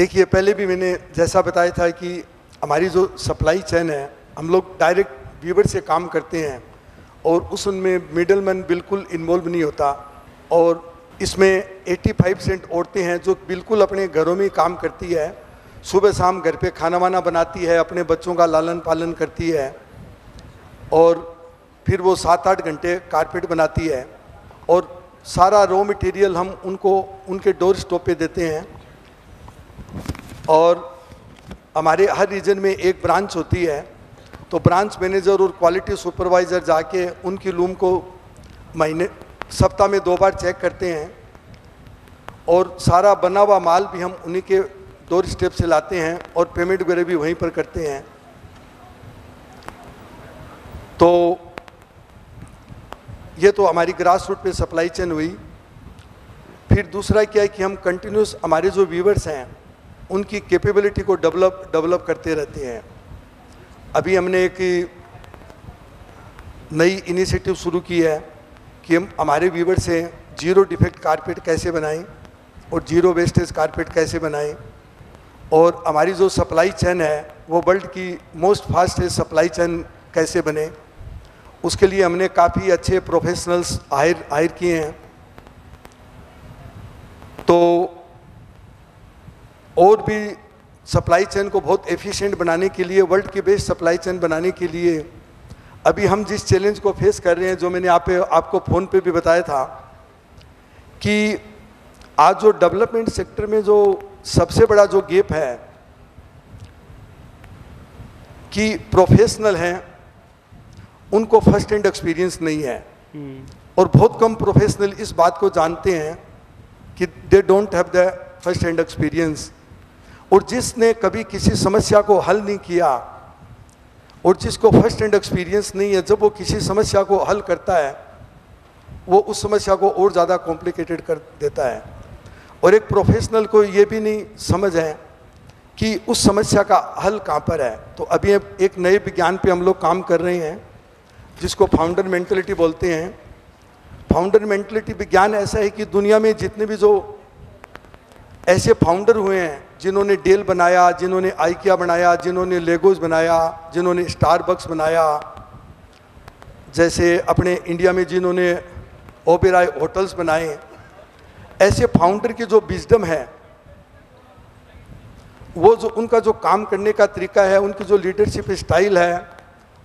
देखिए, पहले भी मैंने जैसा बताया था कि हमारी जो सप्लाई चैन है, हम लोग डायरेक्ट वीवर से काम करते हैं और उस उनमें मिडलमैन बिल्कुल इन्वॉल्व नहीं होता। और इसमें 85% औरतें हैं जो बिल्कुल अपने घरों में काम करती है, सुबह शाम घर पे खाना वाना बनाती है, अपने बच्चों का लालन पालन करती है और फिर वो 7-8 घंटे कारपेट बनाती है और सारा रॉ मटेरियल हम उनको उनके डोर स्टॉप पे देते हैं। और हमारे हर रीजन में एक ब्रांच होती है, तो ब्रांच मैनेजर और क्वालिटी सुपरवाइज़र जाके उनकी लूम को सप्ताह में 2 बार चेक करते हैं और सारा बना हुआ माल भी हम उन्हीं के डोर स्टेप से लाते हैं और पेमेंट वगैरह भी वहीं पर करते हैं। तो ये तो हमारी ग्रास रूट पे सप्लाई चेन हुई। फिर दूसरा क्या है कि हम कंटिन्यूस हमारे जो व्यूवर्स हैं उनकी कैपेबिलिटी को डेवलप करते रहते हैं। अभी हमने एक नई इनिशिएटिव शुरू की है कि हम हमारे व्यूवर्स से जीरो डिफेक्ट कारपेट कैसे बनाएं और जीरो वेस्टेज कारपेट कैसे बनाएं। और हमारी जो सप्लाई चैन है वो वर्ल्ड की मोस्ट फास्टेस्ट सप्लाई चैन कैसे बने, उसके लिए हमने काफ़ी अच्छे प्रोफेशनल्स हायर किए हैं। तो और भी सप्लाई चेन को बहुत एफिशिएंट बनाने के लिए, वर्ल्ड की बेस्ट सप्लाई चेन बनाने के लिए अभी हम जिस चैलेंज को फेस कर रहे हैं, जो मैंने आपको फ़ोन पे भी बताया था कि आज जो डेवलपमेंट सेक्टर में जो सबसे बड़ा जो गैप है कि प्रोफेशनल हैं उनको फर्स्ट हैंड एक्सपीरियंस नहीं है और बहुत कम प्रोफेशनल इस बात को जानते हैं कि they don't have the first hand experience. और जिसने कभी किसी समस्या को हल नहीं किया और जिसको फर्स्ट हैंड एक्सपीरियंस नहीं है, जब वो किसी समस्या को हल करता है वो उस समस्या को और ज़्यादा कॉम्प्लिकेटेड कर देता है। और एक प्रोफेशनल को ये भी नहीं समझ है कि उस समस्या का हल कहाँ पर है। तो अभी एक नए विज्ञान पे हम लोग काम कर रहे हैं जिसको फाउंडर मेंटलिटी बोलते हैं। फाउंडर मेंटलिटी विज्ञान ऐसा है कि दुनिया में जितने भी जो ऐसे फाउंडर हुए हैं जिन्होंने डेल बनाया, जिन्होंने आइकिया बनाया, जिन्होंने लेगोस बनाया, जिन्होंने स्टारबक्स बनाया, जैसे अपने इंडिया में जिन्होंने ओबेरॉय होटल्स बनाए, ऐसे फाउंडर की जो विजडम है वो जो उनका जो काम करने का तरीका है, उनकी जो लीडरशिप स्टाइल है,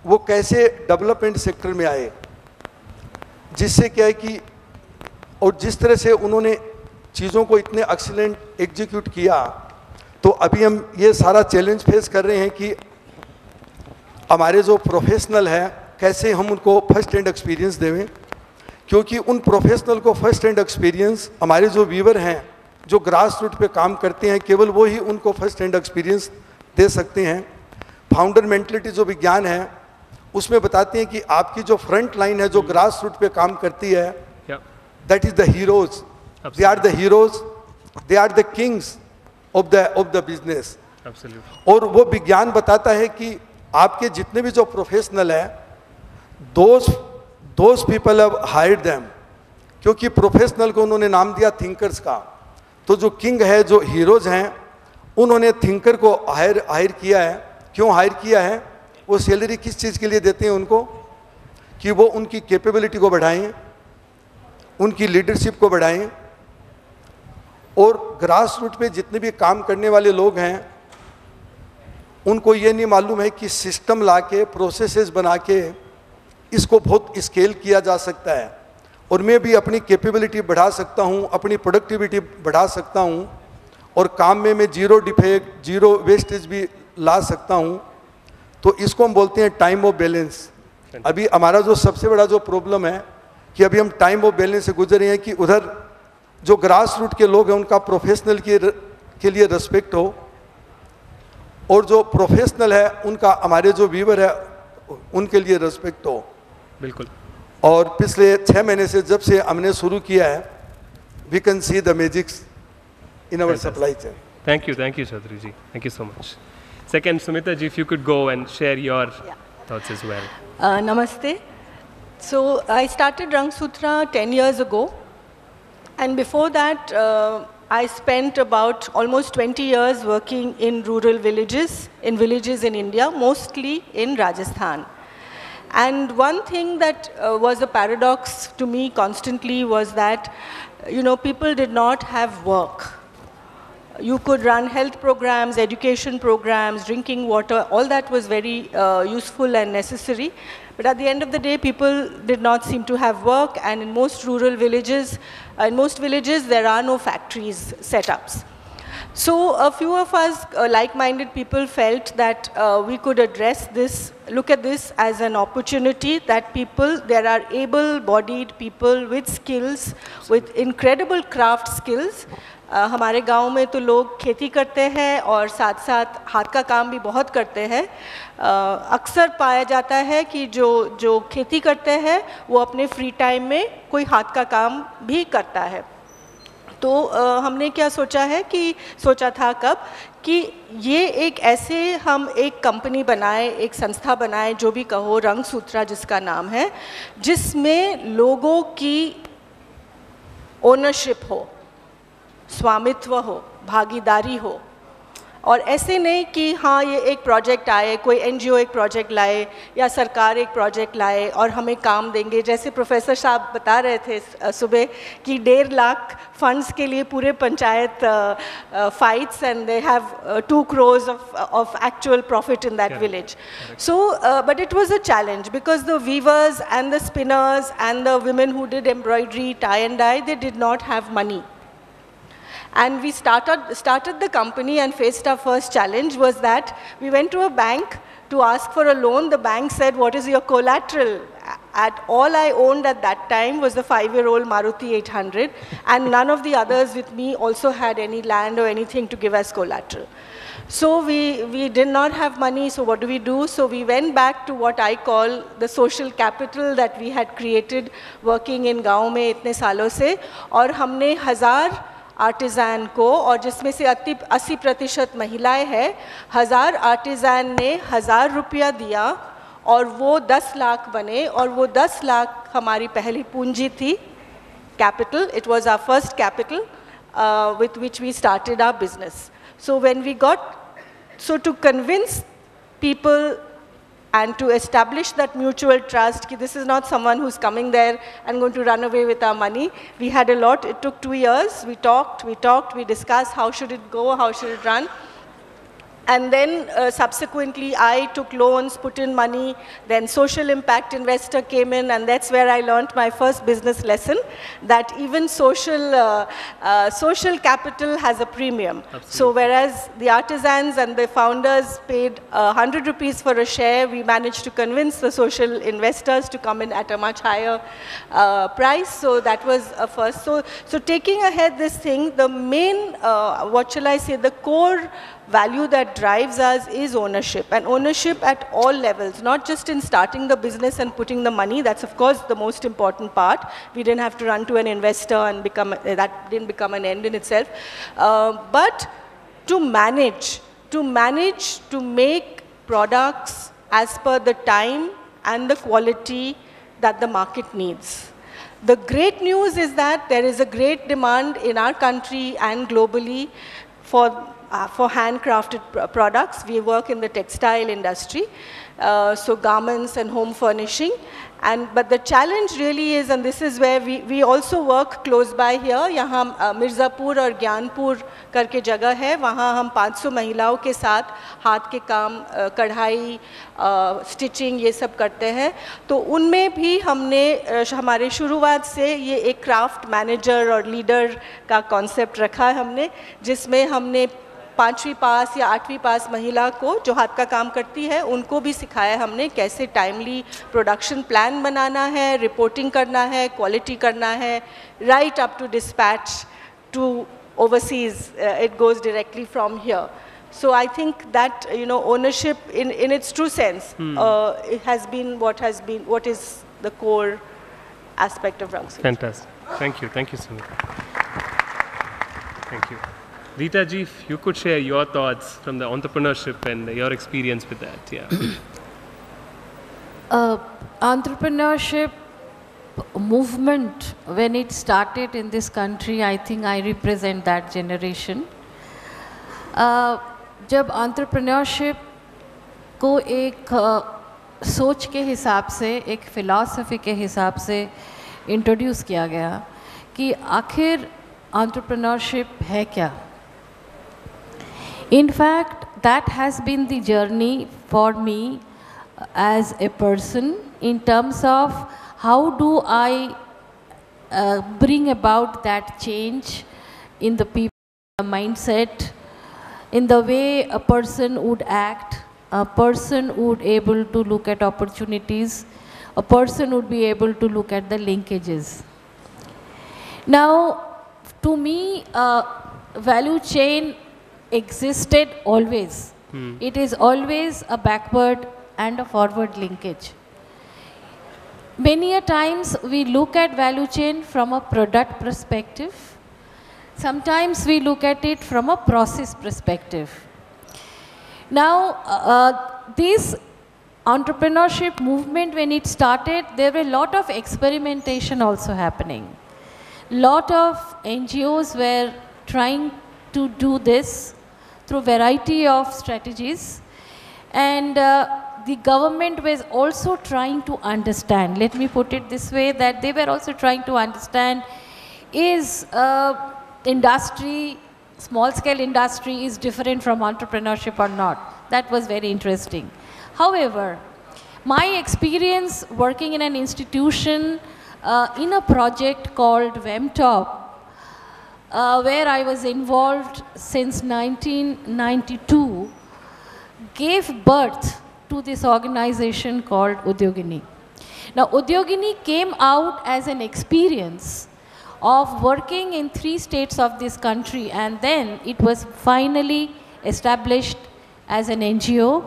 वो कैसे डेवलपमेंट सेक्टर में आए, जिससे क्या है कि और जिस तरह से उन्होंने चीज़ों को इतने एक्सीलेंट एग्जीक्यूट किया। तो अभी हम ये सारा चैलेंज फेस कर रहे हैं कि हमारे जो प्रोफेशनल हैं कैसे हम उनको फर्स्ट हैंड एक्सपीरियंस देवें, क्योंकि उन प्रोफेशनल को फर्स्ट हैंड एक्सपीरियंस हमारे जो व्यूवर हैं जो ग्रास रूट पे काम करते हैं केवल वो ही उनको फर्स्ट हैंड एक्सपीरियंस दे सकते हैं। फाउंडर मेंटलिटी जो विज्ञान है उसमें बताते हैं कि आपकी जो फ्रंट लाइन है जो ग्रास रूट पे काम करती है, that is the heroes, they are the heroes, they are the kings of the business. और वो विज्ञान बताता है कि आपके जितने भी जो प्रोफेशनल है, those people have hired them, क्योंकि प्रोफेशनल को उन्होंने नाम दिया थिंकर्स का। तो जो किंग है, जो हीरोज हैं, उन्होंने थिंकर को हायर किया है। क्यों हायर किया है? वो सैलरी किस चीज़ के लिए देते हैं उनको? कि वो उनकी कैपेबिलिटी को बढ़ाएं, उनकी लीडरशिप को बढ़ाएं। और ग्रास रूट पे जितने भी काम करने वाले लोग हैं उनको ये नहीं मालूम है कि सिस्टम लाके, प्रोसेसेस बना के इसको बहुत स्केल किया जा सकता है और मैं भी अपनी कैपेबिलिटी बढ़ा सकता हूँ, अपनी प्रोडक्टिविटी बढ़ा सकता हूँ और काम में मैं जीरो डिफेक्ट, जीरो वेस्टेज भी ला सकता हूँ। तो इसको हम बोलते हैं टाइम ऑफ बैलेंस। अभी हमारा जो सबसे बड़ा जो प्रॉब्लम है कि अभी हम टाइम ऑफ बैलेंस से गुजर रहे हैं कि उधर जो ग्रास रूट के लोग हैं उनका प्रोफेशनल के लिए रेस्पेक्ट हो और जो प्रोफेशनल है उनका हमारे जो व्यूवर है उनके लिए रेस्पेक्ट हो। बिल्कुल। और पिछले 6 महीने से जब से हमने शुरू किया है, we can see the magics in our supply chain. Thank you Chaudhary ji, thank you so much. Second, Sumita ji, if you could go and share your thoughts as well. Namaste. So I started RangSutra 10 years ago, and before that I spent about almost 20 years working in rural villages, in villages in India, mostly in Rajasthan. And one thing that was a paradox to me constantly was that, you know, people did not have work. You could run health programs, education programs, drinking water, all that was very useful and necessary. But at the end of the day, people did not seem to have work, and in most rural villages, there are no factories setups. So a few of us, like-minded people, felt that we could address this, look at this as an opportunity that people, there are able-bodied people with skills, with incredible craft skills. हमारे गांव में तो लोग खेती करते हैं और साथ साथ हाथ का काम भी बहुत करते हैं। अक्सर पाया जाता है कि जो खेती करते हैं वो अपने फ्री टाइम में कोई हाथ का काम भी करता है। तो हमने क्या सोचा है कि सोचा था कि ये एक ऐसे हम एक कंपनी बनाएं, एक संस्था बनाएं, जो भी कहो, रंगसूत्रा जिसका नाम है, जिसमें लोगों की ओनरशिप हो, स्वामित्व हो, भागीदारी हो। और ऐसे नहीं कि हाँ ये एक प्रोजेक्ट आए, कोई एनजीओ एक प्रोजेक्ट लाए या सरकार एक प्रोजेक्ट लाए और हमें काम देंगे। जैसे प्रोफेसर साहब बता रहे थे सुबह कि 1.5 लाख फंड्स के लिए पूरे panchayat fights and they have 2 crores of actual profit in that village. So, but it was a challenge because the weavers and the spinners and the women who did embroidery, tie and dye, they did not have money. And we started the company and faced our first challenge was that we went to a bank to ask for a loan. The bank said, what is your collateral? All I owned at that time was the 5-year-old Maruti 800, and none of the others with me also had any land or anything to give as collateral. So we did not have money, so what do? So we went back to what I call the social capital that we had created working in gaon mein itne saalon se, aur humne 1000 artisan को, और जिसमें से 80% महिलाएं हैं, 1000 आर्टिज़ान ने 1000 रुपया दिया और वो 10 लाख बने, और वो 10 लाख हमारी पहली पूंजी थी, capital. It was our first capital with which we started our business. So when we got, so to convince people and to establish that mutual trust, ki this is not someone who's coming there and going to run away with our money. We had a lot. It took 2 years. We discussed how should it go, how should it run. And then subsequently I took loans, put in money, then social impact investor came in, and that's where I learnt my first business lesson, that even social capital has a premium. Absolutely. So whereas the artisans and the founders paid 100 rupees for a share, we managed to convince the social investors to come in at a much higher price. So that was a first. So taking ahead this thing, the main, what shall I say, the core value that drives us is ownership, and ownership at all levels, not just in starting the business and putting the money. That's of course the most important part. We didn't have to run to an investor and that didn't become an end in itself, but to manage to make products as per the time and the quality that the market needs. The great news is that there is a great demand in our country and globally for handcrafted products. We work in the textile industry, so garments and home furnishing. But the challenge really is, and this is where we also work close by here. यहाँ मिर्ज़ापुर और ज्ञानपुर करके जगह है, वहाँ हम 500 महिलाओं के साथ हाथ के काम, कढ़ाई, स्टिचिंग, ये सब करते हैं। तो उनमें भी हमने हमारे शुरुआत से ये एक क्राफ्ट मैनेजर और लीडर का कॉन्सेप्ट रखा है हमने, जिसमें हमने 5वीं पास या 8वीं पास महिला को जो हाथ का काम करती है, उनको भी सिखाया हमने कैसे टाइमली प्रोडक्शन प्लान बनाना है, रिपोर्टिंग करना है, क्वालिटी करना है, right up to dispatch to overseas, it goes directly from here. So I think that, you know, ownership in its true sense it has been what is the core aspect of RangSutra. Fantastic. Thank you, Sumita. Thank you. Rita ji, if you could share your thoughts from the entrepreneurship and your experience with that. Yeah. Entrepreneurship movement, when it started in this country, I think I represent that generation. जब entrepreneurship को एक सोच के हिसाब से, एक philosophy के हिसाब से इंट्रोड्यूस किया गया कि आखिर entrepreneurship है क्या. In fact, that has been the journey for me as a person in terms of how do I bring about that change in the people, the mindset, in the way a person would act, a person would able to look at opportunities, a person would be able to look at the linkages. Now, to me, value chain existed always. It is always a backward and a forward linkage. Many a times we look at value chain from a product perspective. Sometimes we look at it from a process perspective. Now, this entrepreneurship movement, when it started, there were a lot of experimentation also happening. Lot of NGOs were trying to do this through variety of strategies. And the government was also trying to understand, let me put it this way, that they were also trying to understand, is industry, small scale industry is different from entrepreneurship or not. That was very interesting. However, my experience working in an institution in a project called Vemtop, where I was involved since 1992, gave birth to this organization called Udyogini. Now, Udyogini came out as an experience of working in 3 states of this country, and then it was finally established as an NGO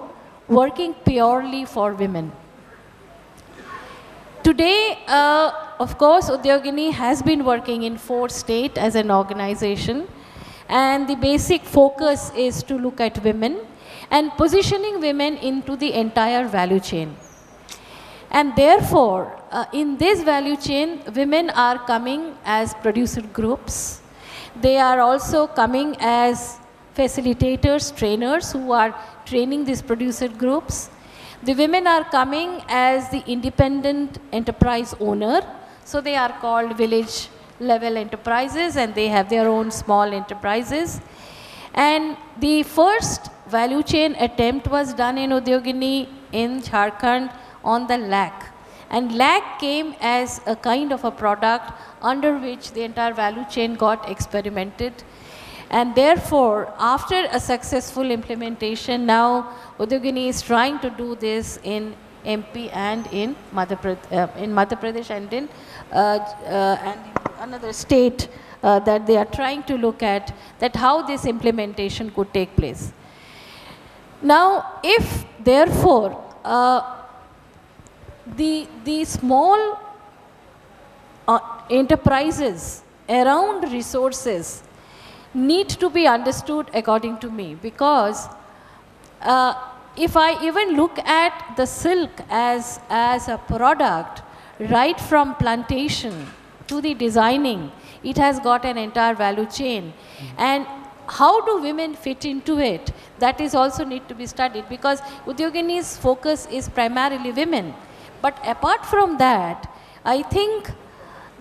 working purely for women. Today, of course, Udyogini has been working in 4 states as an organization, and the basic focus is to look at women and positioning women into the entire value chain. And therefore, in this value chain, women are coming as producer groups. They are also coming as facilitators, trainers who are training these producer groups. The women are coming as the independent enterprise owner. So they are called village level enterprises, and they have their own small enterprises. And the first value chain attempt was done in Udyogini in Jharkhand on the lac. And lac came as a kind of a product under which the entire value chain got experimented. And therefore, after a successful implementation, now Udyogini is trying to do this in MP and in Madhya Pradesh and another state that they are trying to look at that how this implementation could take place. Now, if therefore the small enterprises around resources need to be understood according to me, because if I even look at the silk as a product, right from plantation to the designing, it has got an entire value chain. And how do women fit into it? That is also need to be studied, because Udyogini's focus is primarily women. But apart from that, I think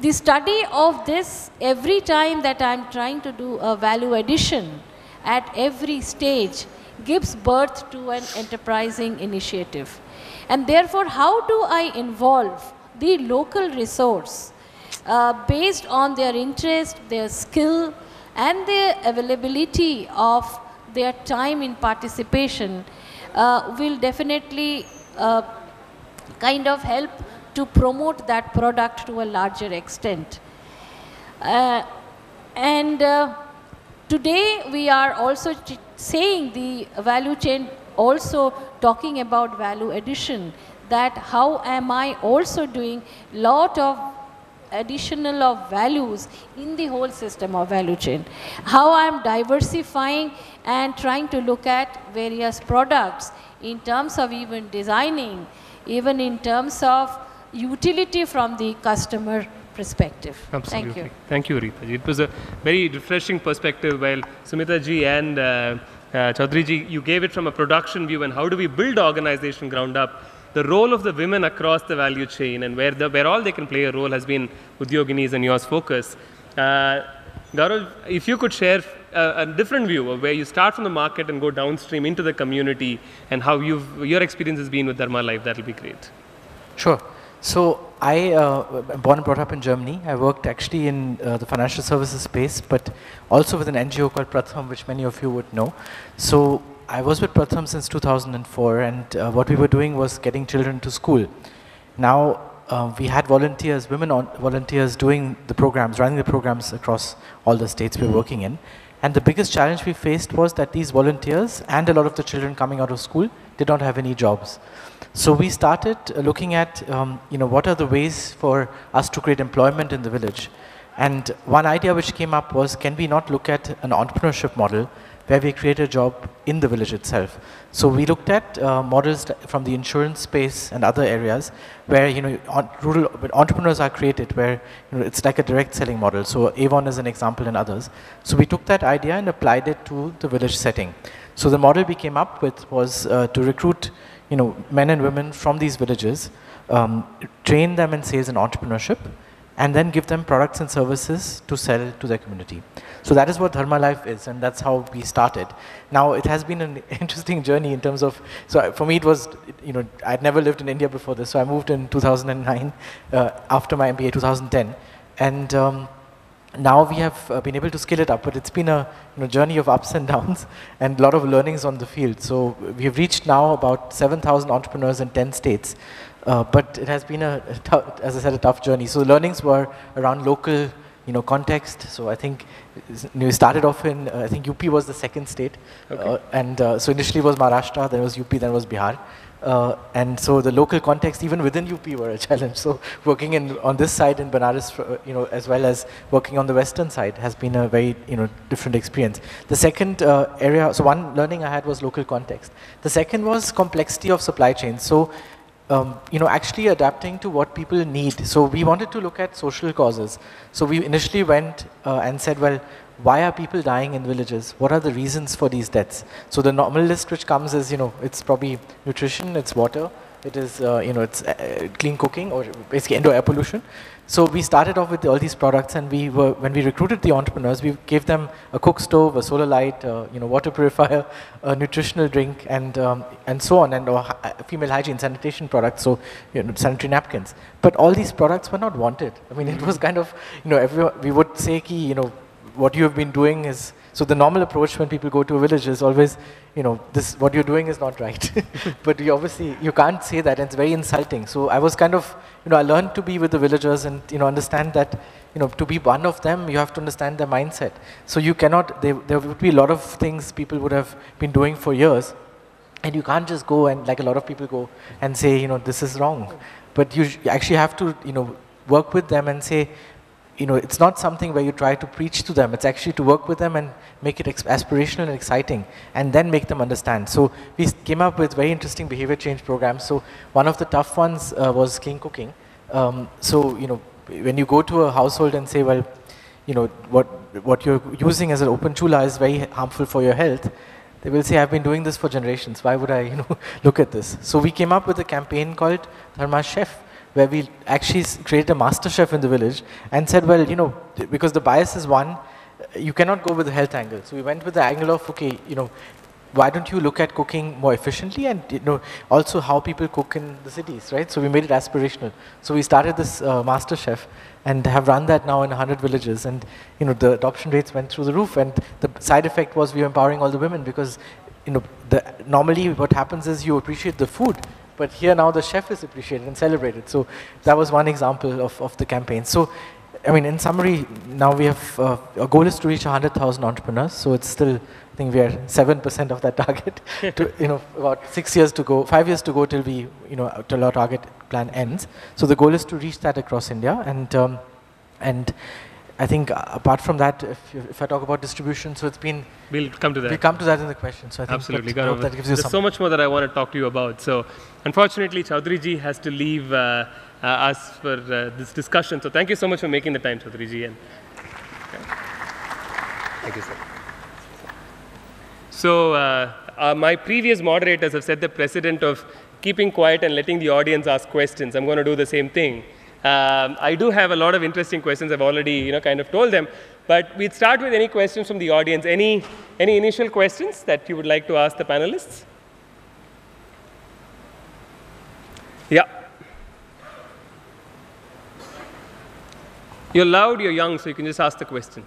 the study of this, every time that I'm trying to do a value addition at every stage, gives birth to an enterprising initiative. And therefore, how do I involve the local resource based on their interest, their skill, and their availability of their time in participation will definitely kind of help to promote that product to a larger extent. Today we are also saying the value chain, also talking about value addition, that how am I also doing lot of additional of values in the whole system of value chain. How I am diversifying and trying to look at various products in terms of even designing, even in terms of utility from the customer perspective. Absolutely. Thank you. Thank you, Rita ji. It was a very refreshing perspective while Sumita ji and Chaudhary ji, you gave it from a production view and how do we build organization ground up. The role of the women across the value chain and where all they can play a role has been Udyogini's and yours focus. Gaurav, if you could share a different view of where you start from the market and go downstream into the community and how your experience has been with Dharma Life, that will be great. Sure. So I born and brought up in Germany. I worked actually in the financial services space, but also with an NGO called Pratham, which many of you would know. So I was with Pratham since 2004, and what we were doing was getting children to school. Now we had volunteers, women volunteers doing the programs, running the programs across all the states we were working in. And the biggest challenge we faced was that these volunteers and a lot of the children coming out of school did not have any jobs. So we started looking at, what are the ways for us to create employment in the village. And one idea which came up was, can we not look at an entrepreneurship model where we create a job in the village itself? So we looked at models from the insurance space and other areas where, rural entrepreneurs are created, where it's like a direct selling model. So Avon is an example and others. So we took that idea and applied it to the village setting. So the model we came up with was to recruit, men and women from these villages, train them in sales and entrepreneurship, and then give them products and services to sell to their community. So that is what Dharma Life is, and that's how we started. Now, it has been an interesting journey in terms of, so for me it was, I'd never lived in India before this, so I moved in 2009 after my MBA, 2010. And now we have been able to scale it up, but it's been a journey of ups and downs and a lot of learnings on the field. So we've reached now about 7,000 entrepreneurs in 10 states. But it has been, as I said, a tough journey. So learnings were around local, context. So I think we started off in, I think UP was the second state. Okay. So initially it was Maharashtra, then it was UP, then it was Bihar. And so the local context, even within UP, were a challenge. So working on this side in Banaras, as well as working on the western side has been a very, different experience. The second area, so one learning I had was local context. The second was complexity of supply chain. So actually adapting to what people need. So we wanted to look at social causes. So we initially went and said, well, why are people dying in villages? What are the reasons for these deaths? So the normal list which comes is, it's probably nutrition, it's water, it is, it's clean cooking, or basically indoor air pollution. So we started off with all these products, and when we recruited the entrepreneurs, we gave them a cook stove, a solar light, water purifier, a nutritional drink, and so on, and female hygiene, sanitation products, so sanitary napkins. But all these products were not wanted. I mean, it was kind of, we would say, ki, what you have been doing is, so the normal approach when people go to a village is always, what you're doing is not right. But you can't say that, and it's very insulting. So I was kind of, I learned to be with the villagers and, understand that, to be one of them, you have to understand their mindset. So you cannot, there would be a lot of things people would have been doing for years, and you can't just go and, like a lot of people go and say, this is wrong. But you actually have to, work with them and say, it's not something where you try to preach to them. It's actually to work with them and make it aspirational and exciting, and then make them understand. So we came up with very interesting behavior change programs. So one of the tough ones was clean cooking. When you go to a household and say, well, what you're using as an open chula is very harmful for your health, they will say, I've been doing this for generations. Why would I, look at this? So we came up with a campaign called Dharma Chef, where we actually created a master chef in the village and said, well, because the bias is one, you cannot go with the health angle. So we went with the angle of, okay, why don't you look at cooking more efficiently and, also how people cook in the cities, right? So we made it aspirational. So we started this master chef and have run that now in 100 villages. And, the adoption rates went through the roof. And the side effect was we were empowering all the women because, normally what happens is you appreciate the food, but here now the chef is appreciated and celebrated. So that was one example of the campaign. So, I mean, in summary, now we have, our goal is to reach 100,000 entrepreneurs. So it's still, I think we are 7% of that target, about 6 years to go, 5 years to go till we, till our target plan ends. So the goal is to reach that across India. And I think apart from that, if I talk about distribution, so it's been... We'll come to that. We'll come to that in the question. So I think absolutely, Gaurav, that gives you something. There's so much more that I want to talk to you about. So unfortunately, Chaudhary ji has to leave us for this discussion. So thank you so much for making the time, Chaudhary ji. And, okay. Thank you, sir. So my previous moderators have set the precedent of keeping quiet and letting the audience ask questions. I'm going to do the same thing. I do have a lot of interesting questions. I've already, kind of told them. But we'd start with any questions from the audience. Any initial questions that you would like to ask the panelists? Yeah. You're loud, you're young, so you can just ask the question.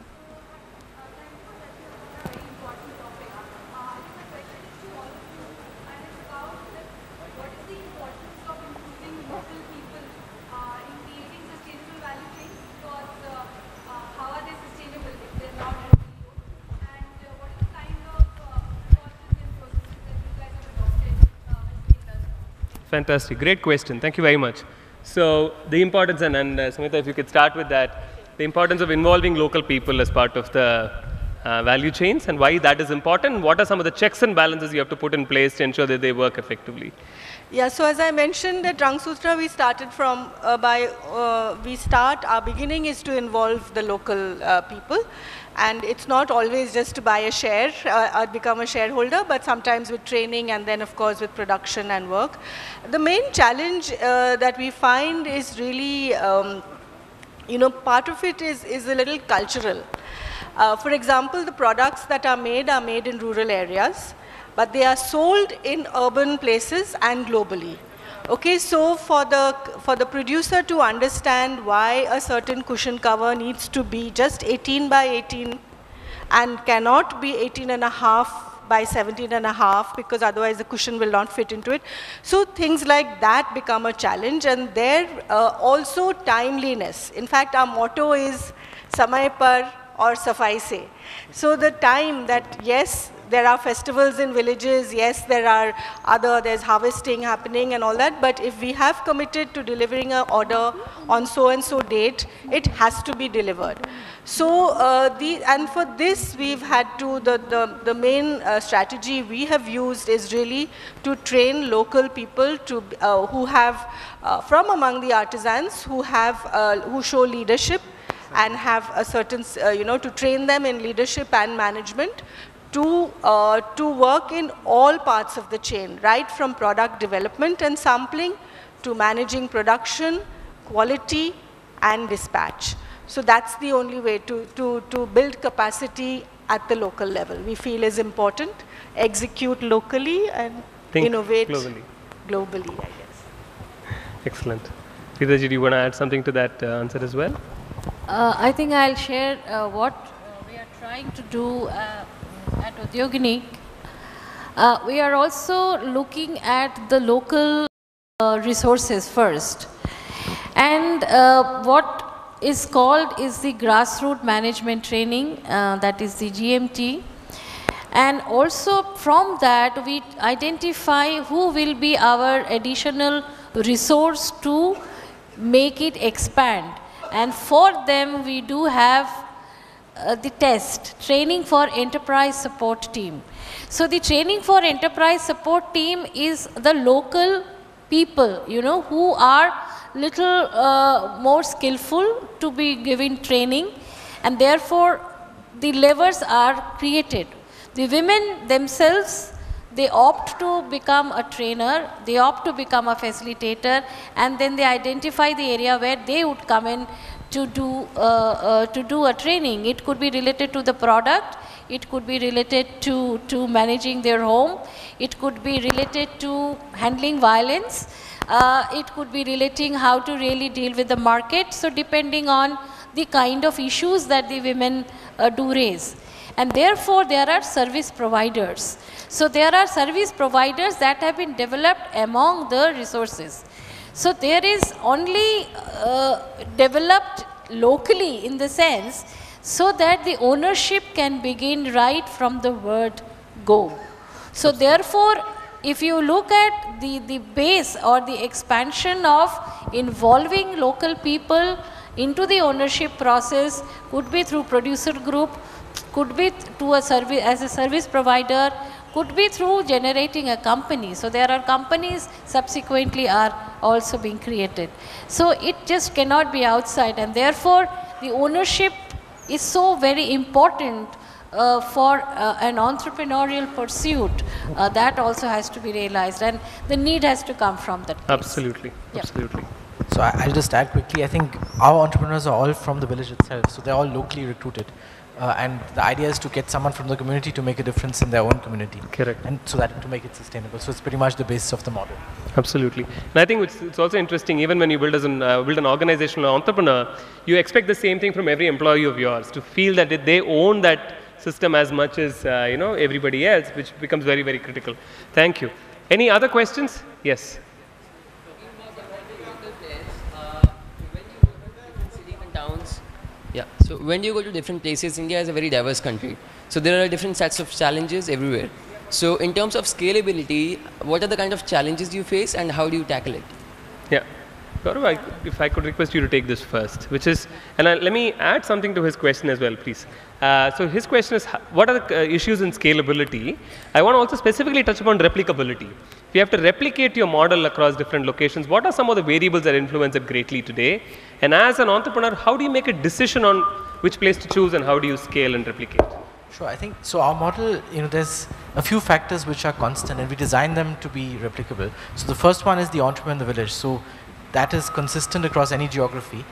Fantastic. Great question. Thank you very much. So the importance, and Sumita, if you could start with that, the importance of involving local people as part of the value chains and why that is important. What are some of the checks and balances you have to put in place to ensure that they work effectively? Yeah, so as I mentioned at RangSutra, we started from, our beginning is to involve the local people. And it's not always just to buy a share or become a shareholder, but sometimes with training and then, of course, with production and work. The main challenge that we find is really, part of it is a little cultural. For example, the products that are made in rural areas, but they are sold in urban places and globally. Okay, so for the producer to understand why a certain cushion cover needs to be just 18 by 18 and cannot be 18.5 by 17.5 because otherwise the cushion will not fit into it. So things like that become a challenge, and there also timeliness. In fact, our motto is Samay par aur safai se. So the time that, yes, there are festivals in villages, yes, there's harvesting happening and all that, but if we have committed to delivering an order on so-and-so date, it has to be delivered. So, and for this, we've had to, the main strategy we have used is really to train local people to, who have, from among the artisans, who show leadership and have a certain, to train them in leadership and management, to work in all parts of the chain, right from product development and sampling to managing production, quality, and dispatch. So that's the only way to build capacity at the local level. We feel is important, execute locally and innovate globally, I guess. Excellent. Rita ji, do you want to add something to that answer as well? I think I'll share what we are trying to do at Udyogini. We are also looking at the local resources first. And what is called is the grassroots management training, that is the GMT. And also from that, we identify who will be our additional resource to make it expand. And for them, we do have the test, training for enterprise support team. So the training for enterprise support team is the local people, who are little more skillful to be given training, and therefore the levers are created. The women themselves, they opt to become a trainer, they opt to become a facilitator, and then they identify the area where they would come in to do a training. It could be related to the product, it could be related to managing their home, it could be related to handling violence, it could be relating how to really deal with the market, so depending on the kind of issues that the women do raise. And therefore there are service providers. So there are service providers that have been developed among the resources. So there is only developed locally in the sense so that the ownership can begin right from the word go. So therefore, if you look at the base or the expansion of involving local people into the ownership process, could be through producer group, could be to a service as a service provider, could be through generating a company. So there are companies subsequently are also being created. So it just cannot be outside, and therefore the ownership is so very important for an entrepreneurial pursuit. That also has to be realized, and the need has to come from that place. Absolutely, yeah. Absolutely. So I'll just add quickly, I think our entrepreneurs are all from the village itself, so they're all locally recruited. And the idea is to get someone from the community to make a difference in their own community. Correct. And so that to make it sustainable. So it's pretty much the basis of the model. Absolutely. And I think it's also interesting, even when you build, build an organizational entrepreneur, you expect the same thing from every employee of yours, to feel that they own that system as much as you know, everybody else, which becomes very, very critical. Thank you. Any other questions? Yes. Yeah, so when you go to different places, India is a very diverse country. So there are different sets of challenges everywhere. So in terms of scalability, what are the kind of challenges you face and how do you tackle it? Yeah, Gaurav, if I could request you to take this first, which is, and let me add something to his question as well, please. So his question is, what are the issues in scalability? I want to also specifically touch upon replicability. If you have to replicate your model across different locations, what are some of the variables that influence it greatly today? And as an entrepreneur, how do you make a decision on which place to choose and how do you scale and replicate? Sure, I think, so our model, you know, there's a few factors which are constant and we design them to be replicable. So the first one is the entrepreneur in the village. So that is consistent across any geography.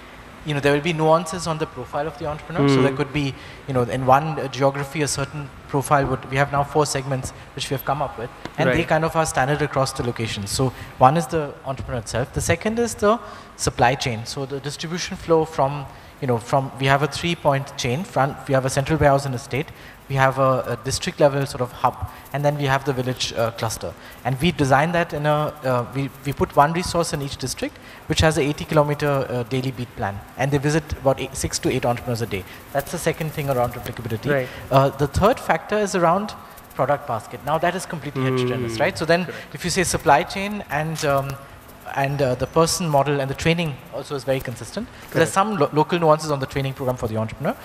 You know, there will be nuances on the profile of the entrepreneur. Mm. So there could be, you know, in one geography, a certain profile would, we have now 4 segments which we have come up with, and they kind of are standard across the locations. So one is the entrepreneur itself. The second is the supply chain. So the distribution flow from, you know, from, we have a 3-point chain front, we have a central warehouse in a state, we have a district level sort of hub, and then we have the village cluster. And we design that in a, we put one resource in each district, which has a 80-kilometer daily beat plan. And they visit about 6 to 8 entrepreneurs a day. That's the second thing around replicability. Right. The third factor is around product basket. Now that is completely heterogeneous, right? So then if you say supply chain and the person model and the training also is very consistent. There's some local nuances on the training program for the entrepreneur.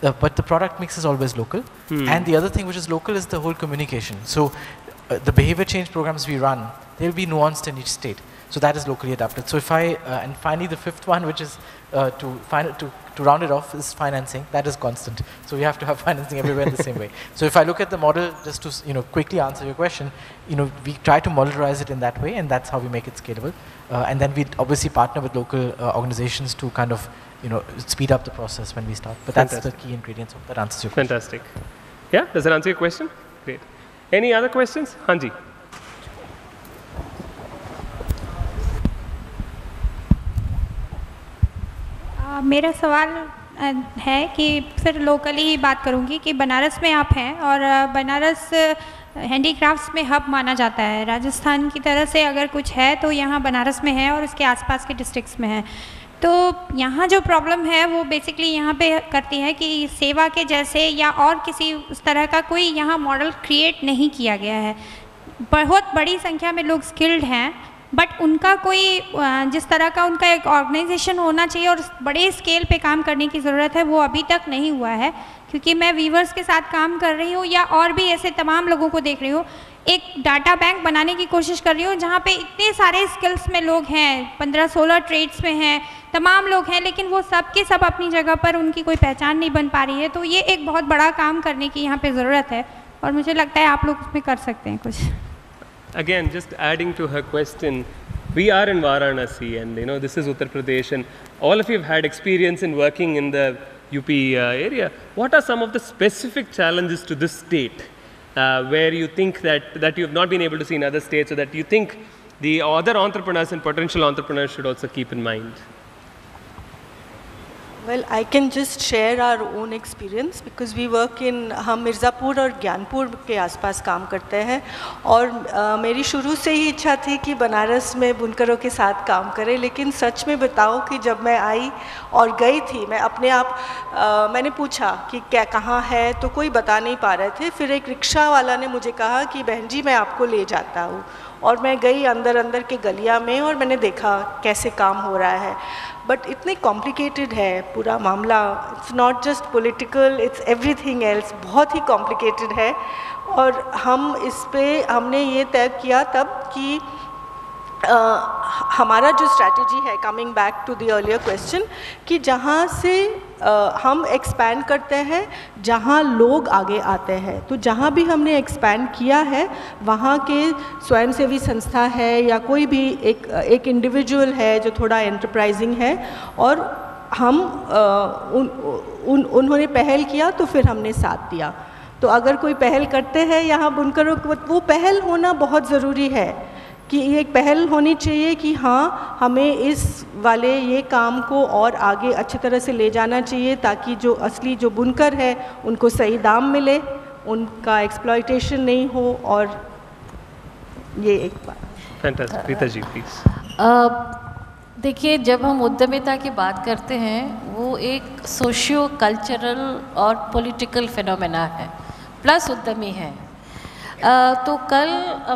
But the product mix is always local. And the other thing which is local is the whole communication. So the behavior change programs we run, they'll be nuanced in each state. So that is locally adapted. So if I, and finally the fifth one, which is to round it off, is financing. That is constant. So we have to have financing everywhere in the same way. So if I look at the model, just to quickly answer your question, we try to modularize it in that way, and that's how we make it scalable. And then we obviously partner with local organizations to kind of speed up the process when we start. But that's the key ingredients. Hope that answers your question. Fantastic. Yeah, does that answer your question? Great. Any other questions? Hanji. मेरा सवाल है कि sir locally ही बात करूँगी कि बनारस में आप हैं और बनारस हैंडीक्राफ्ट्स में हब माना जाता है। राजस्थान की तरह से अगर कुछ है तो यहाँ बनारस में है और उसके आसपास के डिस्ट्रिक्ट्स में है। तो यहाँ जो प्रॉब्लम है वो बेसिकली यहाँ पे करती है कि सेवा के जैसे या और किसी उस तरह का कोई यहाँ मॉडल क्रिएट नहीं किया गया है। बहुत बड़ी संख्या में लोग स्किल्ड हैं, बट उनका कोई जिस तरह का उनका एक ऑर्गेनाइजेशन होना चाहिए और बड़े स्केल पे काम करने की ज़रूरत है, वो अभी तक नहीं हुआ है। क्योंकि मैं वीवर्स के साथ काम कर रही हूँ या और भी ऐसे तमाम लोगों को देख रही हूँ, एक डाटा बैंक बनाने की कोशिश कर रही हूँ जहाँ पे इतने सारे स्किल्स में लोग हैं, 15-16 ट्रेड्स में हैं, तमाम लोग हैं, लेकिन वो सब के सब अपनी जगह पर उनकी कोई पहचान नहीं बन पा रही है। तो ये एक बहुत बड़ा काम करने की यहाँ पे ज़रूरत है और मुझे लगता है आप लोग उसमें कर सकते हैं कुछ। Again, just adding to her question, we are in Varanasi and this is Uttar Pradesh, and all of you have had experience in working in the UP area. What are some of the specific challenges to this state where you think that you have not been able to see in other states, so that you think the other entrepreneurs and potential entrepreneurs should also keep in mind? Well, I can just share our own experience because we work in, हम मिर्ज़ापुर और ज्ञानपुर के आसपास काम करते हैं और मेरी शुरू से ही इच्छा थी कि बनारस में बुनकरों के साथ काम करें, लेकिन सच में बताऊं कि जब मैं आई और गई थी, मैं अपने आप मैंने पूछा कि क्या कहाँ है तो कोई बता नहीं पा रहे थे। फिर एक रिक्शा वाला ने मुझे कहा कि बहन जी मैं आपको ले जाता हूँ, और मैं गई अंदर अंदर के गलियां में और मैंने देखा कैसे काम हो रहा है। बट इतने कॉम्प्लिकेटेड है पूरा मामला, it's not just political, it's everything else, बहुत ही कॉम्प्लिकेटेड है। और हम इस पर हमने ये तय किया तब कि हमारा जो स्ट्रैटेजी है, coming back to the earlier question, कि जहाँ से हम एक्सपैंड करते हैं जहाँ लोग आगे आते हैं। तो जहाँ भी हमने एक्सपैंड किया है वहाँ के स्वयंसेवी संस्था है या कोई भी एक इंडिविजुअल है जो थोड़ा एंटरप्राइजिंग है, और हम उन्होंने पहल किया तो फिर हमने साथ दिया। तो अगर कोई पहल करते हैं यहाँ बुनकरों को, वो पहल होना बहुत ज़रूरी है कि ये एक पहल होनी चाहिए कि हाँ हमें इस वाले ये काम को और आगे अच्छी तरह से ले जाना चाहिए ताकि जो असली जो बुनकर है उनको सही दाम मिले, उनका एक्सप्लॉयटेशन नहीं हो। और ये एक बात फैंटास्टिक। रीता जी प्लीज़। देखिए, जब हम उद्यमिता की बात करते हैं वो एक सोशियो कल्चरल और पॉलिटिकल फिनोमेना है, प्लस उद्यमी है। तो कल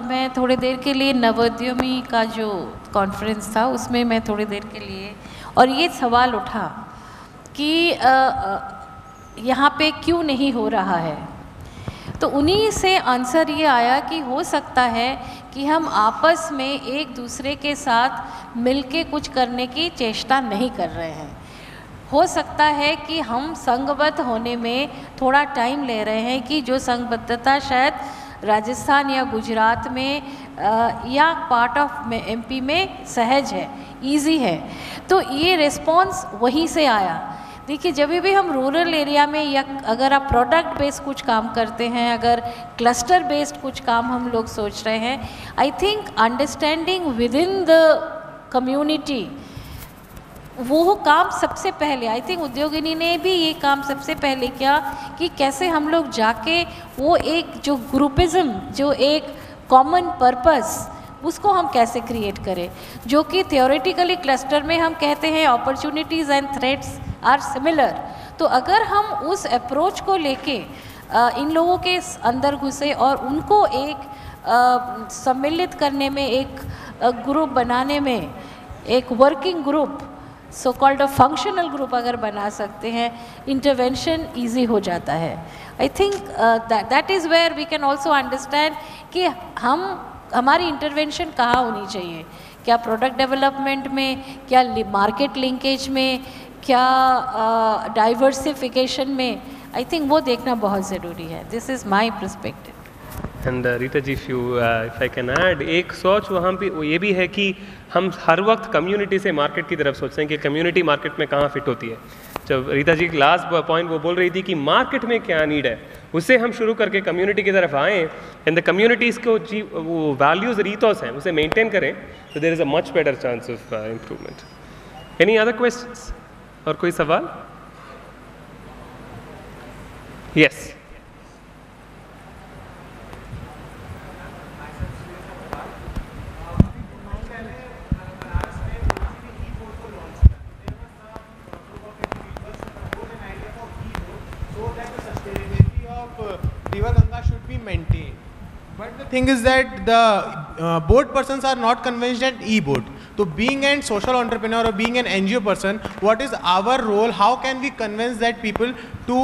मैं थोड़ी देर के लिए नवोद्यमी का जो कॉन्फ्रेंस था उसमें मैं थोड़ी देर के लिए, और ये सवाल उठा कि यहाँ पे क्यों नहीं हो रहा है, तो उन्हीं से आंसर ये आया कि हो सकता है कि हम आपस में एक दूसरे के साथ मिलके कुछ करने की चेष्टा नहीं कर रहे हैं। हो सकता है कि हम संघबद्ध होने में थोड़ा टाइम ले रहे हैं, कि जो संघबद्धता शायद राजस्थान या गुजरात में या पार्ट ऑफ एमपी में सहज है, इजी है। तो ये रिस्पांस वहीं से आया। देखिए, जब भी हम रूरल एरिया में या अगर आप प्रोडक्ट बेस्ड कुछ काम करते हैं, अगर क्लस्टर बेस्ड कुछ काम हम लोग सोच रहे हैं, I think understanding within the community वो काम सबसे पहले, आई थिंक उद्योगिनी ने भी ये काम सबसे पहले किया कि कैसे हम लोग जाके वो एक जो ग्रुपिज्म, जो एक कॉमन पर्पस, उसको हम कैसे क्रिएट करें, जो कि थियोरेटिकली क्लस्टर में हम कहते हैं opportunities and threats are similar. तो अगर हम उस अप्रोच को लेके इन लोगों के अंदर घुसे और उनको एक सम्मिलित करने में, एक ग्रुप बनाने में, एक working group, so called a functional group अगर बना सकते हैं, इंटरवेंशन ईजी हो जाता है। I think that is where we can also understand कि हम हमारी इंटरवेंशन कहाँ होनी चाहिए, क्या प्रोडक्ट डेवलपमेंट में, क्या मार्केट लिंकेज में, क्या डाइवर्सिफिकेशन में। आई थिंक वो देखना बहुत ज़रूरी है। This is my perspective. And Rita ji if I can add, एक सोच वहाँ पे ये भी है कि हम हर वक्त कम्युनिटी से मार्केट की तरफ सोचते हैं कि कम्युनिटी मार्केट में कहाँ फिट होती है। जब रीता जी लास्ट पॉइंट वो बोल रही थी कि मार्केट में क्या नीड है, उससे हम शुरू करके कम्युनिटी की तरफ आएँ एंड द कम्युनिटीज़ को जी वो वैल्यूज़ रीथॉस हैं उसे मेंटेन करें, तो there is a much better chance of improvement. Any other questions और कोई सवाल? Yes thing is that the board persons are not convinced at e-board. So being a social entrepreneur or being an NGO person, what is our role? How can we convince that people to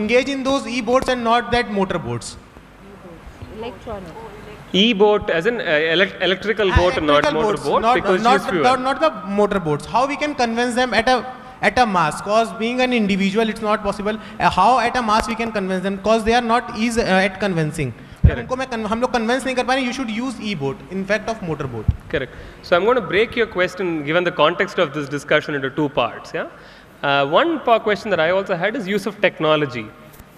engage in those e-boards and not that motor boards? Electronic. E-board as in electrical board, not motor board. Because not the motor boards. How we can convince them at a mass? Cause being an individual, it's not possible. How at a mass we can convince them? Cause they are not easy at convincing. उनको हम लोग convince नहीं कर पा रहे। You should use e boat in fact of motor boat. Correct. So I am going to break your question given the context of this discussion into two parts. या one question that I also had is use of technology.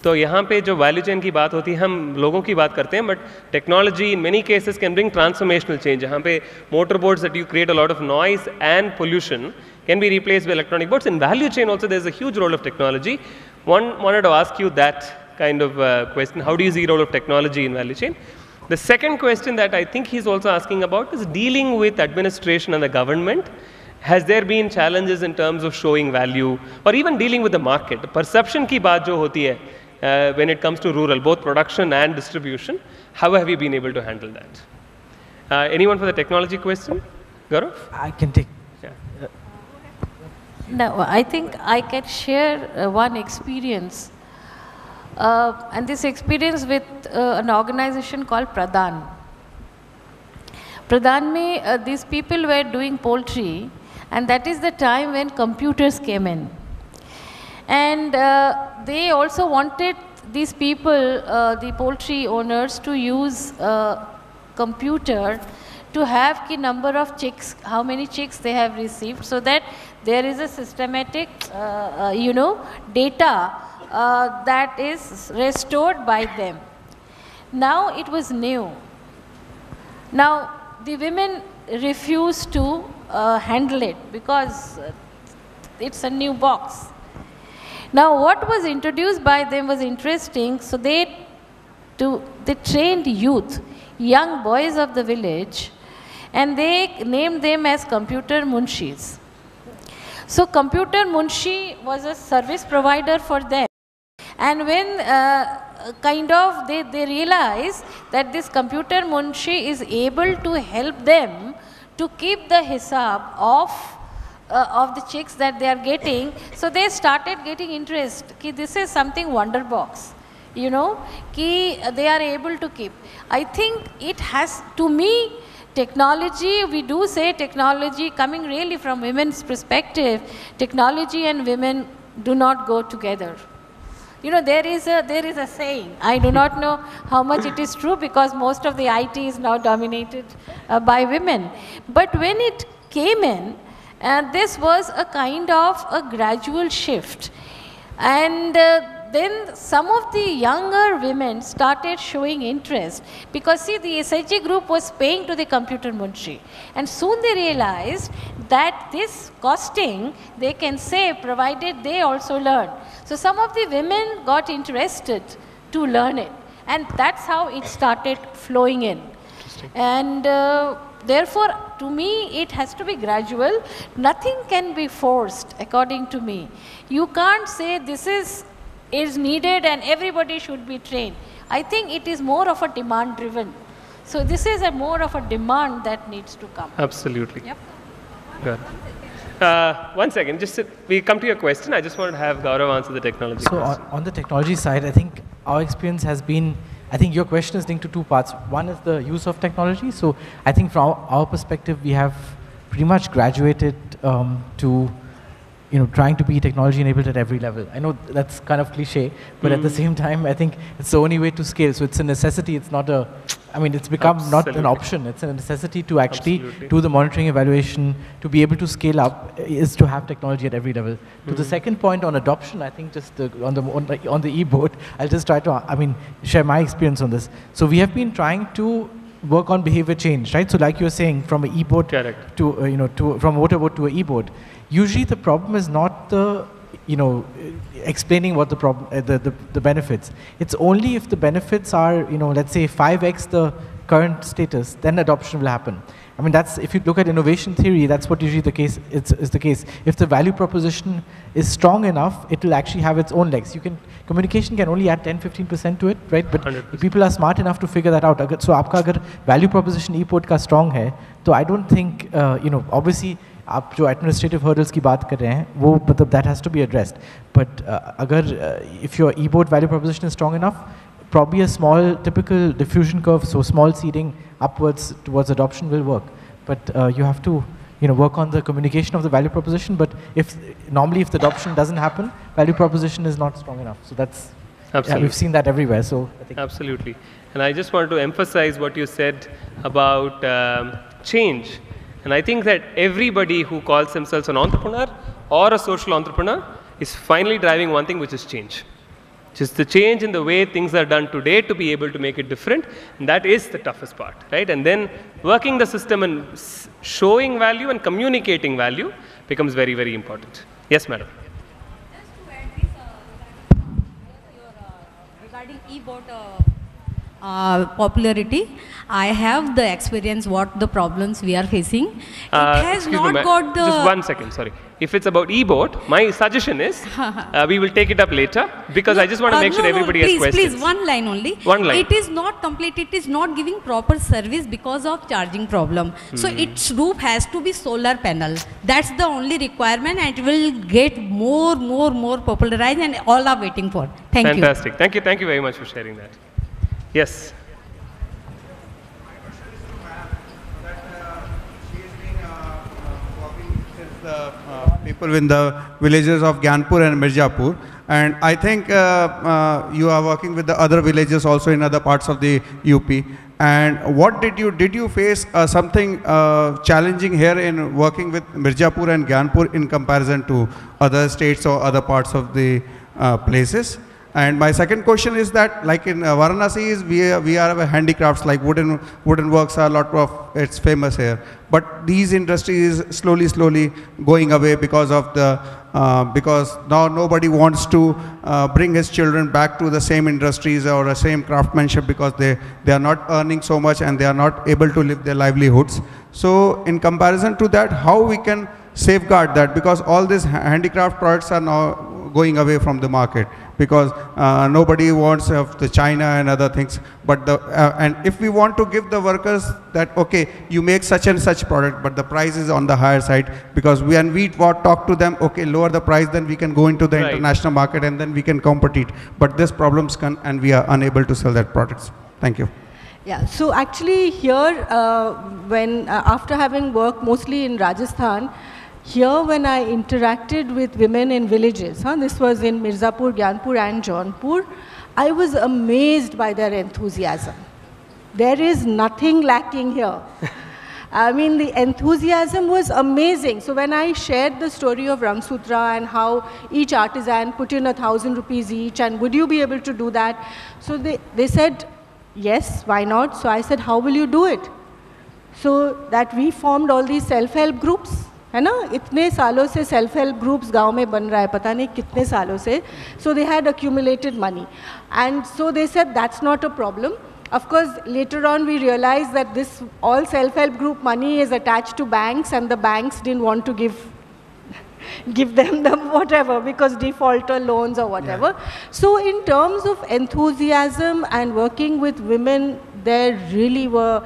तो यहाँ पे जो value chain की बात होती है, हम लोगों की बात करते हैं, but technology in many cases can bring transformational change. जहाँ पे motor boats that you create a lot of noise and pollution can be replaced by electronic boats. In value chain also there is a huge role of technology. One wanted to ask you that kind of question, how do you see the role of technology in value chain? The second question that I think he's also asking about is dealing with administration and the government. Has there been challenges in terms of showing value or even dealing with the market? The perception ki baat jo hoti hai when it comes to rural, both production and distribution, how have you been able to handle that? Anyone for the technology question? Gaurav? I can take. Yeah. No, I think I can share one experience. And this experience with an organization called Pradan. Pradan mein, these people were doing poultry, and that is the time when computers came in. And they also wanted these people, the poultry owners, to use computer to have the number of chicks, how many chicks they have received, so that there is a systematic, data that is restored by them. Now it was new. Now the women refused to handle it because it's a new box. Now what was introduced by them was interesting, so they trained youth, young boys of the village, and they named them as computer munshis. So computer munshi was a service provider for them. And when they realize that this computer munshi is able to help them to keep the hisab of the chicks that they are getting, so they started getting interest. Ki this is something wonder box, ki they are able to keep. I think it has, to me, technology, we do say technology, coming really from women's perspective, technology and women do not go together. There is a saying, I do not know how much it is true because most of the IT is now dominated by women. But when it came in, this was a kind of a gradual shift. And then some of the younger women started showing interest because, see, the SHG group was paying to the computer munshi. And soon they realized that this costing they can save provided they also learn. So some of the women got interested to learn it. And that's how it started flowing in. And therefore, to me, it has to be gradual. Nothing can be forced, according to me. You can't say this is needed and everybody should be trained. I think it is more of a demand driven. So this is a more of a demand that needs to come. Absolutely. Yep. Good. One second, just we come to your question. I just want to have Gaurav answer the technology question. On the technology side, I think our experience has been, I think your question is linked to two parts. One is the use of technology. So I think from our perspective, we have pretty much graduated to trying to be technology enabled at every level. I know that's kind of cliche, but at the same time, I think it's the only way to scale. So it's a necessity. It's not a, it's become not an option. It's a necessity to actually do the monitoring evaluation, to be able to scale up, is to have technology at every level. To the second point on adoption, I think just on the e-board, I'll just try to, share my experience on this. So we have been trying to work on behavior change, right? So like you're saying, from an e-board to, from a water board to an e-board. Usually the problem is not the, explaining what the problem, the benefits. It's only if the benefits are, let's say 5x the current status, then adoption will happen. That's, if you look at innovation theory, that's what usually the case is the case. If the value proposition is strong enough, it will actually have its own legs. Communication can only add 10-15% to it, right? But 100%. People are smart enough to figure that out. So, if your value proposition e-port is strong, so I don't think, obviously, आप जो administrative hurdles की बात कर रहे हैं, वो मतलब that has to be addressed. But if your e-board value proposition is strong enough, probably a small typical diffusion curve, so small seeding upwards towards adoption will work. But you have to, work on the communication of the value proposition. But normally if the adoption doesn't happen, value proposition is not strong enough. So that's, we've seen that everywhere. So I think absolutely. And I just want to emphasize what you said about change. And I think that everybody who calls themselves an entrepreneur or a social entrepreneur is finally driving one thing, which is change. Just the change in the way things are done today to be able to make it different. And that is the toughest part, right? And then working the system and showing value and communicating value becomes very, very important. Yes, madam. Just to add this regarding e-board popularity. I have the experience what the problems we are facing. It has not got the... Just 1 second, sorry. If it's about e-board, my suggestion is we will take it up later because I just want to make sure everybody has questions. Please, one line only. One line. It is not complete. It is not giving proper service because of charging problem. So its roof has to be solar panel. That's the only requirement, and it will get more popularized, and all are waiting for. Thank you. Fantastic. Thank you. Thank you very much for sharing that. Yes. People in the villages of Gyanpur and Mirzapur, and I think you are working with the other villages also in other parts of the UP. And what did you face something challenging here in working with Mirzapur and Gyanpur in comparison to other states or other parts of the places? And my second question is that, like in Varanasi, is we are handicrafts like wooden works are a lot of, it's famous here. But these industries slowly going away because of the because now nobody wants to bring his children back to the same industries or the same craftsmanship because they are not earning so much and they are not able to live their livelihoods. So in comparison to that, how we can safeguard that, because all these handicraft products are now going away from the market because nobody wants the China and other things. But the and if we want to give the workers that, okay, you make such and such product, but the price is on the higher side, because we talk to them, okay, lower the price, then we can go into the international market and then we can compete. But this problems can, and we are unable to sell that products. Thank you. Yeah, so actually here, when after having worked mostly in Rajasthan, here when I interacted with women in villages, this was in Mirzapur, Gyanpur and Jaunpur, I was amazed by their enthusiasm. There is nothing lacking here. I mean, the enthusiasm was amazing. So when I shared the story of RangSutra and how each artisan put in 1,000 rupees each and would you be able to do that? So they said, yes, why not? So I said, how will you do it? So that we formed all these self-help groups. है ना, इतने सालों से self help groups गांव में बन रहा है, पता नहीं कितने सालों से. So they had accumulated money and so they said that's not a problem. Of course, later on we realized that this all self-help group money is attached to banks, and the banks didn't want to give them the whatever because defaulter loans or whatever. Yeah. So in terms of enthusiasm and working with women, there really were,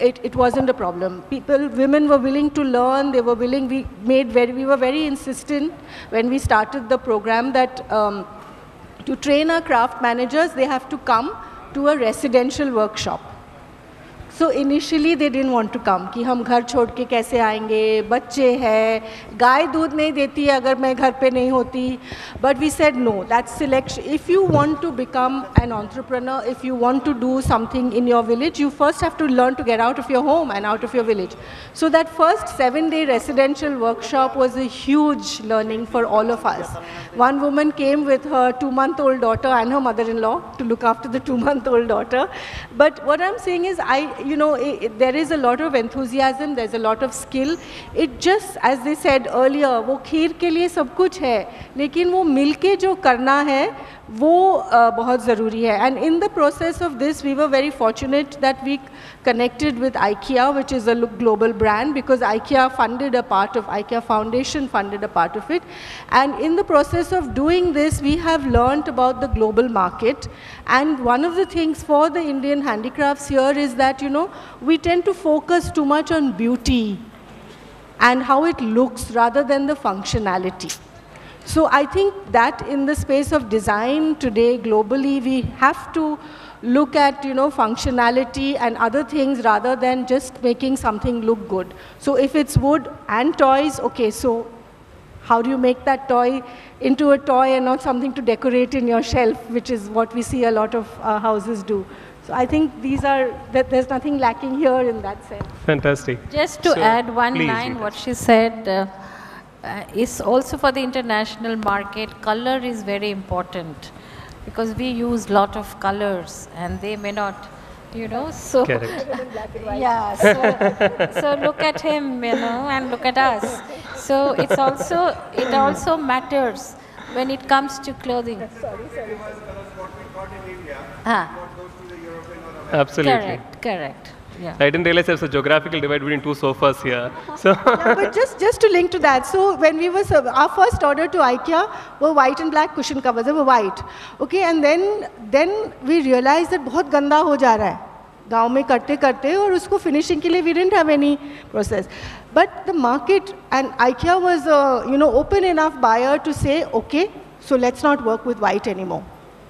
it wasn't a problem. Women were willing to learn, they were willing, we were very insistent when we started the program that to train our craft managers, they have to come to a residential workshop. So initially they didn't want to come, कि हम घर छोड़ के कैसे आएंगे, बच्चे हैं, गाय दूध नहीं देती अगर मैं घर पे नहीं होती. But we said no, that's selection. If you want to become an entrepreneur, if you want to do something in your village, you first have to learn to get out of your home and out of your village. So that first 7-day residential workshop was a huge learning for all of us. One woman came with her 2-month-old daughter and her mother-in-law to look after the 2-month-old daughter. But what I'm saying is, you know, there is a lot of enthusiasm, there's a lot of skill. It just, as they said earlier, वो खीर के लिए सब कुछ है, लेकिन वो मिलके जो करना है, वो बहुत ज़रूरी है. And in the process of this, we were very fortunate that we connected with IKEA, which is a global brand, because IKEA Foundation funded a part of it. And in the process of doing this, we have learned about the global market. And one of the things for the Indian handicrafts here is that, you know, we tend to focus too much on beauty and how it looks rather than the functionality. So I think that in the space of design today, globally, we have to look at, you know, functionality and other things rather than just making something look good. So if it's wood and toys, okay, so how do you make that toy into a toy and not something to decorate in your shelf, which is what we see a lot of houses do. So I think there's nothing lacking here in that sense. Fantastic. Just to add one line, what she said, is also for the international market, color is very important because we use lot of colors and they may not, you know, so yeah, so look at him, you know, and look at us. So it's also, it also matters when it comes to clothing. Sorry. What we got in India, what goes to the European or Absolutely. Correct. Yeah. I didn't realize there's a geographical divide between two sofas here. So yeah, but just to link to that, so when we were our first order to IKEA were white and black cushion covers. They were white, okay, and then we realized that बहुत गंदा हो जा रहा है गाँव में करते करते और उसको finishing के लिए we didn't have any process. But the market and IKEA was open enough buyer to say okay, so let's not work with white anymore.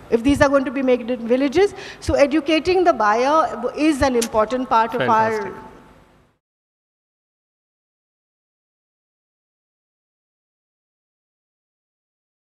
If these are going to be made in villages, so educating the buyer is an important part of our